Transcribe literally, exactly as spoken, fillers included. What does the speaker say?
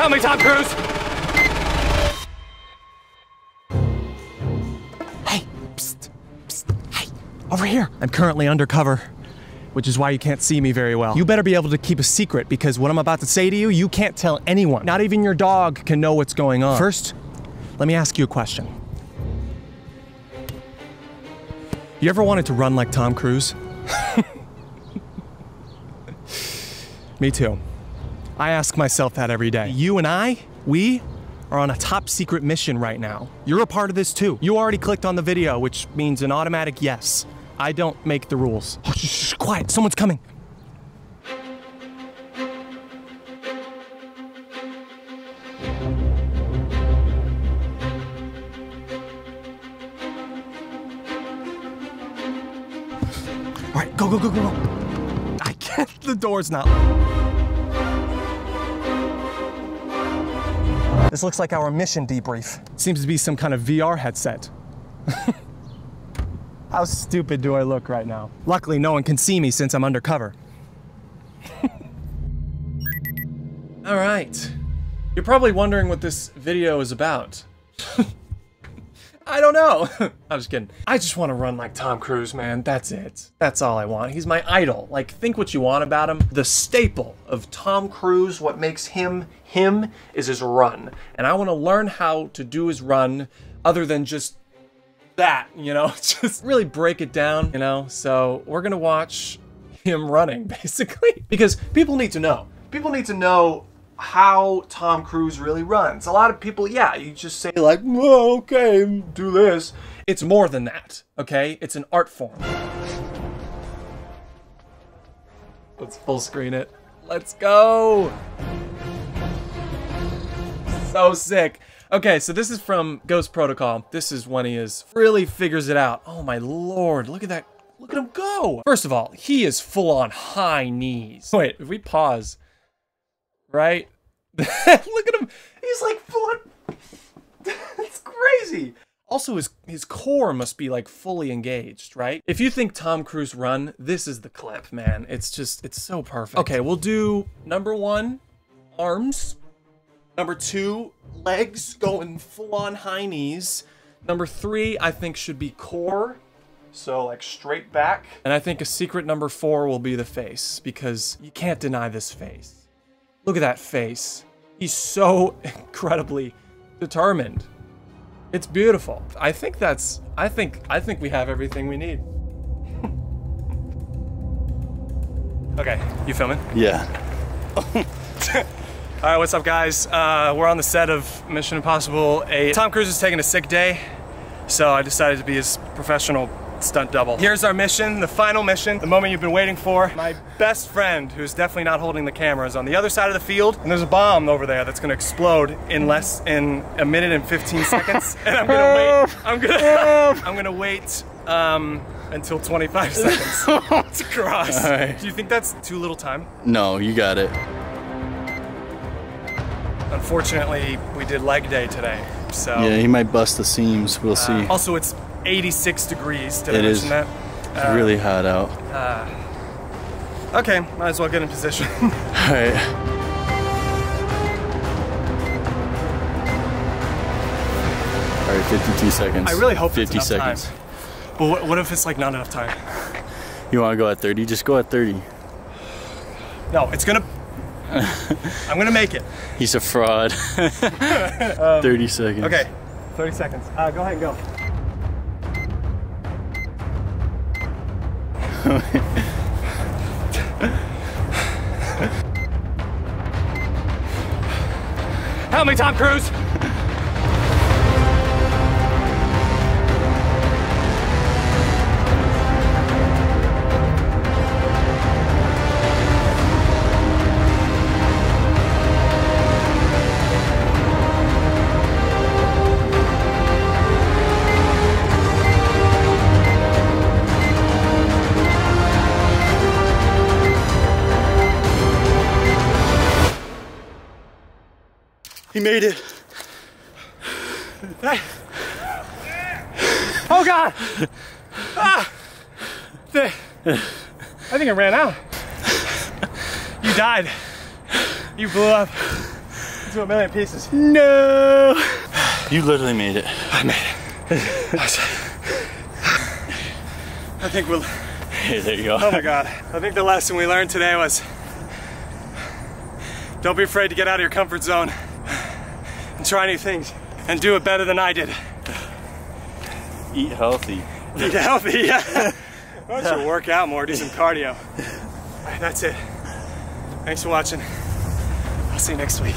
Help me, Tom Cruise! Hey, psst, psst, hey, over here. I'm currently undercover, which is why you can't see me very well. You better be able to keep a secret, because what I'm about to say to you, you can't tell anyone. Not even your dog can know what's going on. First, let me ask you a question. You ever wanted to run like Tom Cruise? Me too. I ask myself that every day. You and I, we are on a top secret mission right now. You're a part of this too. You already clicked on the video, which means an automatic yes. I don't make the rules. Oh, shh, shh, quiet, someone's coming. All right, go, go, go, go, go. I can't, the door's not. This looks like our mission debrief. Seems to be some kind of V R headset. How stupid do I look right now? Luckily, no one can see me since I'm undercover. All right. You're probably wondering what this video is about. I don't know. I'm just kidding. I just want to run like Tom Cruise, man. That's it. That's all I want. He's my idol. Like, think what you want about him. The staple of Tom Cruise, what makes him him, is his run. And I want to learn how to do his run other than just that, you know, just really break it down, you know? So we're gonna watch him running, basically, because people need to know. People need to know how Tom Cruise really runs. A lot of people, yeah, you just say like, well, okay, do this. It's more than that, okay? It's an art form. Let's full screen it. Let's go. So sick. Okay, so this is from Ghost Protocol. This is when he is really figures it out. Oh my lord, look at that. Look at him go. First of all, he is full on high knees. Wait, if we pause, right? Look at him. He's like full on. It's crazy. Also, his, his core must be like fully engaged, right? If you think Tom Cruise run, this is the clip, man. It's just, it's so perfect. Okay, we'll do number one, arms. Number two, legs going full on high knees. Number three, I think should be core. So like straight back. And I think a secret number four will be the face, because you can't deny this face. Look at that face. He's so incredibly determined. It's beautiful. I think that's, I think, I think we have everything we need. Okay, you filming? Yeah. All right, what's up, guys? Uh, we're on the set of Mission Impossible eight. Tom Cruise is taking a sick day, so I decided to be his professional stunt double. Here's our mission, the final mission, the moment you've been waiting for. My best friend, who's definitely not holding the camera, is on the other side of the field, and there's a bomb over there that's gonna explode in less in a minute and fifteen seconds. And I'm gonna wait. I'm gonna. I'm gonna wait. Um, until twenty-five seconds to cross. All right. Do you think that's too little time? No, you got it. Unfortunately, we did leg day today, so... Yeah, he might bust the seams, we'll uh, see. Also, it's eighty-six degrees, did I mention that? It is. It's uh, really hot out. Uh, okay, might as well get in position. All right. All right, fifty-two seconds. I really hope fifty it's enough seconds. Time. But what, what if it's, like, not enough time? You want to go at thirty? Just go at thirty. No, it's gonna... I'm gonna make it. He's a fraud. um, thirty seconds. Okay, thirty seconds. Uh, go ahead and go. Help me, Tom Cruise! He made it. Oh God! Ah. I think I ran out. You died. You blew up. into a million pieces. No! You literally made it. I made it. I think we'll... Hey, there you go. Oh my God. I think the lesson we learned today was don't be afraid to get out of your comfort zone and try new things and do it better than I did. Eat healthy. Eat healthy, yeah. Why don't you work out more, do some cardio. All right, that's it. Thanks for watching. I'll see you next week.